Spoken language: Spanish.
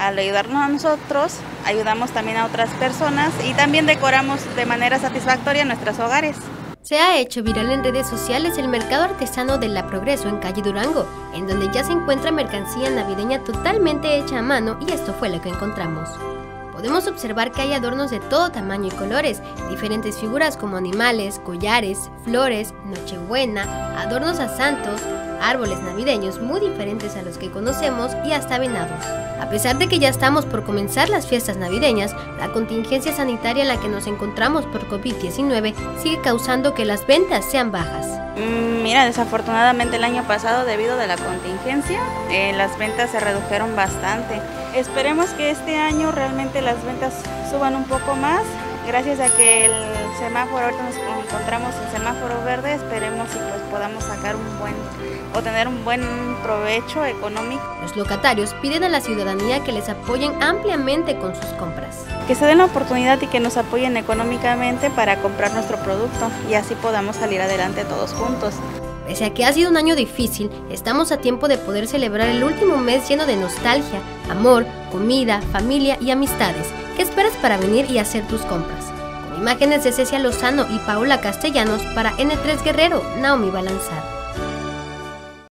al ayudarnos a nosotros, ayudamos también a otras personas y también decoramos de manera satisfactoria nuestros hogares. Se ha hecho viral en redes sociales el mercado artesano de La Progreso en calle Durango, en donde ya se encuentra mercancía navideña totalmente hecha a mano, y esto fue lo que encontramos. Podemos observar que hay adornos de todo tamaño y colores, diferentes figuras como animales, collares, flores, nochebuena, adornos a santos, árboles navideños muy diferentes a los que conocemos y hasta venados. A pesar de que ya estamos por comenzar las fiestas navideñas, la contingencia sanitaria en la que nos encontramos por COVID-19 sigue causando que las ventas sean bajas. Mira, desafortunadamente el año pasado, debido a la contingencia, las ventas se redujeron bastante. Esperemos que este año realmente las ventas suban un poco más. Gracias a que el semáforo, ahorita nos encontramos en semáforo verde, esperemos y pues podamos sacar tener un buen provecho económico. Los locatarios piden a la ciudadanía que les apoyen ampliamente con sus compras. Que se den la oportunidad y que nos apoyen económicamente para comprar nuestro producto y así podamos salir adelante todos juntos. Pese a que ha sido un año difícil, estamos a tiempo de poder celebrar el último mes lleno de nostalgia, amor, comida, familia y amistades. ¿Qué esperas para venir y hacer tus compras? Con imágenes de Cecilia Lozano y Paola Castellanos para N3 Guerrero, Naomi Balanzar.